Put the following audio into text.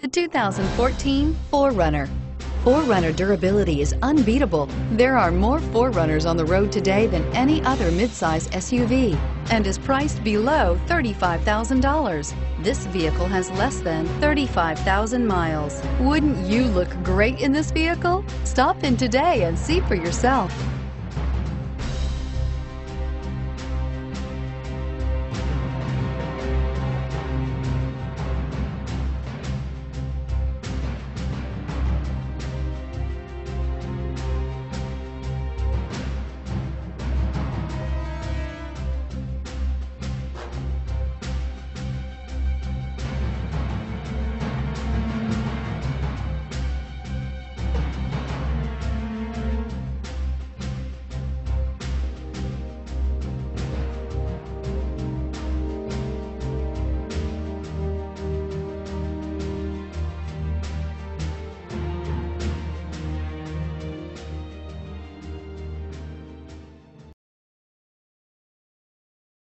The 2014 4Runner. 4Runner durability is unbeatable. There are more 4Runners on the road today than any other midsize SUV and is priced below $35,000. This vehicle has less than 35,000 miles. Wouldn't you look great in this vehicle? Stop in today and see for yourself.